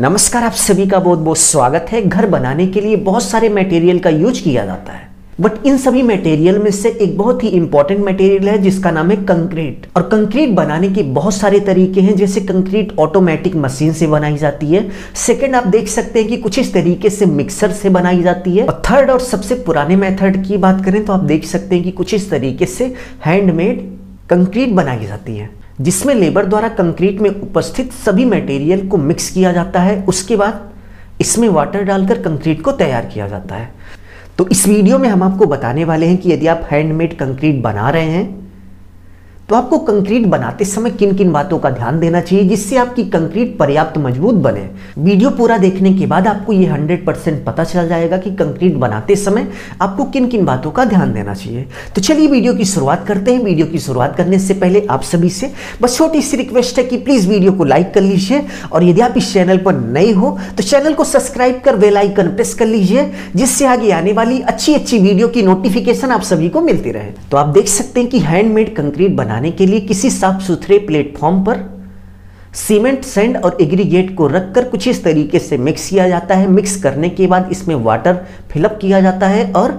नमस्कार, आप सभी का बहुत बहुत स्वागत है। घर बनाने के लिए बहुत सारे मटेरियल का यूज किया जाता है, बट इन सभी मटेरियल में से एक बहुत ही इंपॉर्टेंट मटेरियल है जिसका नाम है कंक्रीट। और कंक्रीट बनाने के बहुत सारे तरीके हैं, जैसे कंक्रीट ऑटोमेटिक मशीन से बनाई जाती है। सेकंड, आप देख सकते हैं कि कुछ इस तरीके से मिक्सर से बनाई जाती है। और थर्ड और सबसे पुराने मेथड की बात करें तो आप देख सकते हैं कि कुछ इस तरीके से हैंडमेड कंक्रीट बनाई जाती है, जिसमें लेबर द्वारा कंक्रीट में उपस्थित सभी मटेरियल को मिक्स किया जाता है। उसके बाद इसमें वाटर डालकर कंक्रीट को तैयार किया जाता है। तो इस वीडियो में हम आपको बताने वाले हैं कि यदि आप हैंडमेड कंक्रीट बना रहे हैं तो आपको कंक्रीट बनाते समय किन किन बातों का ध्यान देना चाहिए जिससे आपकी कंक्रीट पर्याप्त मजबूत बने। वीडियो पूरा देखने के बाद आपको ये 100% पता चल जाएगा कि कंक्रीट बनाते समय आपको किन किन बातों का ध्यान देना चाहिए। तो चलिए वीडियो की शुरुआत करते हैं। वीडियो की शुरुआत करने से पहले आप सभी से बस छोटी सी रिक्वेस्ट है कि प्लीज़ वीडियो को लाइक कर लीजिए, और यदि आप इस चैनल पर नए हो तो चैनल को सब्सक्राइब कर बेल आइकन प्रेस कर लीजिए, जिससे आगे आने वाली अच्छी वीडियो की नोटिफिकेशन आप सभी को मिलती रहे। तो आप देख सकते हैं कि हैंडमेड कंक्रीट बनाने के लिए किसी साफ सुथरे प्लेटफॉर्म पर सीमेंट, सैंड और एग्रीगेट को रखकर कुछ इस तरीके से मिक्स किया जाता है। मिक्स करने के बाद इसमें वाटर फिलअप किया जाता है और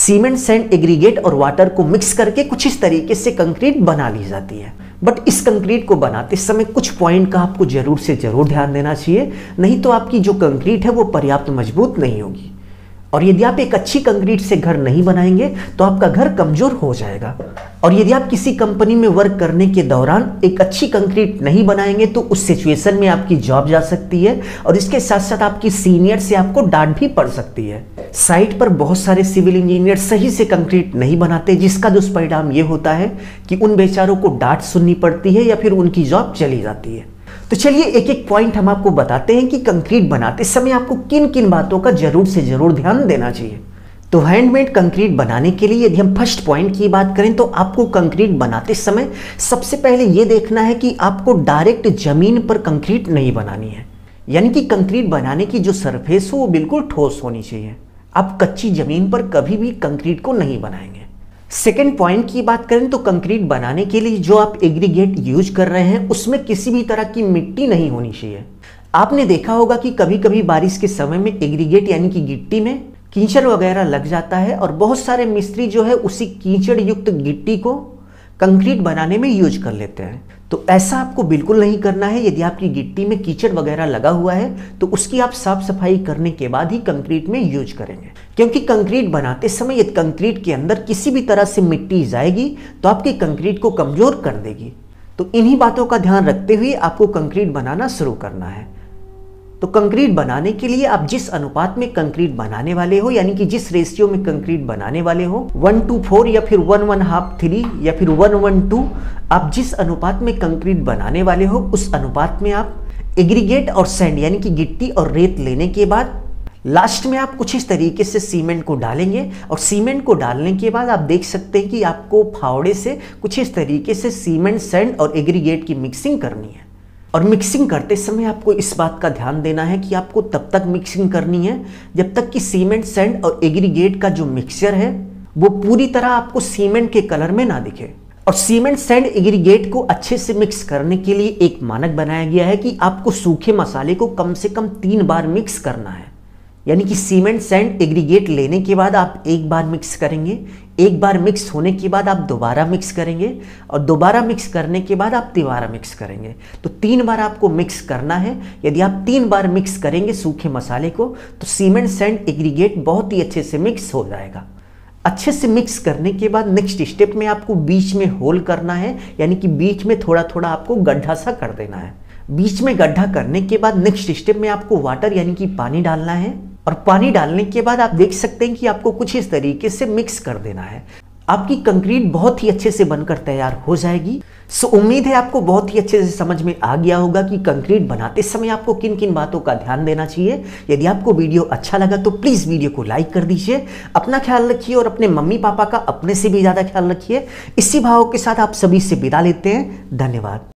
सीमेंट, सैंड, एग्रीगेट और वाटर को मिक्स करके कुछ इस तरीके से कंक्रीट बना ली जाती है। बट इस कंक्रीट को बनाते समय कुछ पॉइंट का आपको जरूर से जरूर ध्यान देना चाहिए, नहीं तो आपकी जो कंक्रीट है वो पर्याप्त मजबूत नहीं होगी। और यदि आप एक अच्छी कंक्रीट से घर नहीं बनाएंगे तो आपका घर कमजोर हो जाएगा। और यदि आप किसी कंपनी में वर्क करने के दौरान एक अच्छी कंक्रीट नहीं बनाएंगे तो उस सिचुएशन में आपकी जॉब जा सकती है, और इसके साथ साथ आपकी सीनियर से आपको डांट भी पड़ सकती है। साइट पर बहुत सारे सिविल इंजीनियर सही से कंक्रीट नहीं बनाते, जिसका दुष्परिणाम ये होता है कि उन बेचारों को डांट सुननी पड़ती है या फिर उनकी जॉब चली जाती है। तो चलिए एक एक पॉइंट हम आपको बताते हैं कि कंक्रीट बनाते समय आपको किन किन बातों का जरूर से जरूर ध्यान देना चाहिए। तो हैंडमेड कंक्रीट बनाने के लिए यदि हम फर्स्ट पॉइंट की बात करें तो आपको कंक्रीट बनाते समय सबसे पहले ये देखना है कि आपको डायरेक्ट जमीन पर कंक्रीट नहीं बनानी है, यानी कि कंक्रीट बनाने की जो सरफेस हो वो बिल्कुल ठोस होनी चाहिए। आप कच्ची जमीन पर कभी भी कंक्रीट को नहीं बनाएंगे। सेकेंड पॉइंट की बात करें तो कंक्रीट बनाने के लिए जो आप एग्रीगेट यूज कर रहे हैं उसमें किसी भी तरह की मिट्टी नहीं होनी चाहिए। आपने देखा होगा कि कभी कभी बारिश के समय में एग्रीगेट यानी कि गिट्टी में कीचड़ वगैरह लग जाता है, और बहुत सारे मिस्त्री जो है उसी कीचड़ युक्त गिट्टी को कंक्रीट बनाने में यूज कर लेते हैं। तो ऐसा आपको बिल्कुल नहीं करना है। यदि आपकी गिट्टी में कीचड़ वगैरह लगा हुआ है तो उसकी आप साफ सफाई करने के बाद ही कंक्रीट में यूज करेंगे, क्योंकि कंक्रीट बनाते समय यदि कंक्रीट के अंदर किसी भी तरह से मिट्टी जाएगी तो आपकी कंक्रीट को कमजोर कर देगी। तो इन्हीं बातों का ध्यान रखते हुए आपको कंक्रीट बनाना शुरू करना है। तो कंक्रीट बनाने के लिए आप जिस अनुपात में कंक्रीट बनाने वाले हो, यानी कि जिस रेशियो में कंक्रीट बनाने वाले हो, 1:4 या फिर 1:1:3 या फिर 1:1:2, आप जिस अनुपात में कंक्रीट बनाने वाले हो उस अनुपात में आप एग्रीगेट और सैंड यानी कि गिट्टी और रेत लेने के बाद लास्ट में आप कुछ इस तरीके से सीमेंट को डालेंगे। और सीमेंट को डालने के बाद आप देख सकते हैं कि आपको फावड़े से कुछ इस तरीके से सीमेंट, सैंड और एग्रीगेट की मिक्सिंग करनी है। और मिक्सिंग करते समय आपको इस बात का ध्यान देना है कि आपको तब तक मिक्सिंग करनी है जब तक कि सीमेंट, सैंड और एग्रीगेट का जो मिक्सचर है वो पूरी तरह आपको सीमेंट के कलर में ना दिखे। और सीमेंट, सैंड, एग्रीगेट को अच्छे से मिक्स करने के लिए एक मानक बनाया गया है कि आपको सूखे मसाले को कम से कम 3 बार मिक्स करना है, यानी कि सीमेंट, सैंड, एग्रीगेट लेने के बाद आप 1 बार मिक्स करेंगे, 1 बार मिक्स होने के बाद आप दोबारा मिक्स करेंगे, और दोबारा मिक्स करने के बाद आप दोबारा मिक्स करेंगे। तो 3 बार आपको मिक्स करना है। यदि आप 3 बार मिक्स करेंगे सूखे मसाले को तो सीमेंट, सैंड, एग्रीगेट बहुत ही अच्छे से मिक्स हो जाएगा। अच्छे से मिक्स करने के बाद नेक्स्ट स्टेप में आपको बीच में होल करना है, यानी कि बीच में थोड़ा थोड़ा आपको गड्ढा सा कर देना है। बीच में गड्ढा करने के बाद नेक्स्ट स्टेप में आपको वाटर यानी कि पानी डालना है, और पानी डालने के बाद आप देख सकते हैं कि आपको कुछ इस तरीके से मिक्स कर देना है। आपकी कंक्रीट बहुत ही अच्छे से बनकर तैयार हो जाएगी। सो उम्मीद है आपको बहुत ही अच्छे से समझ में आ गया होगा कि कंक्रीट बनाते समय आपको किन किन बातों का ध्यान देना चाहिए। यदि आपको वीडियो अच्छा लगा तो प्लीज़ वीडियो को लाइक कर दीजिए। अपना ख्याल रखिए और अपने मम्मी पापा का अपने से भी ज़्यादा ख्याल रखिए। इसी भाव के साथ आप सभी से विदा लेते हैं। धन्यवाद।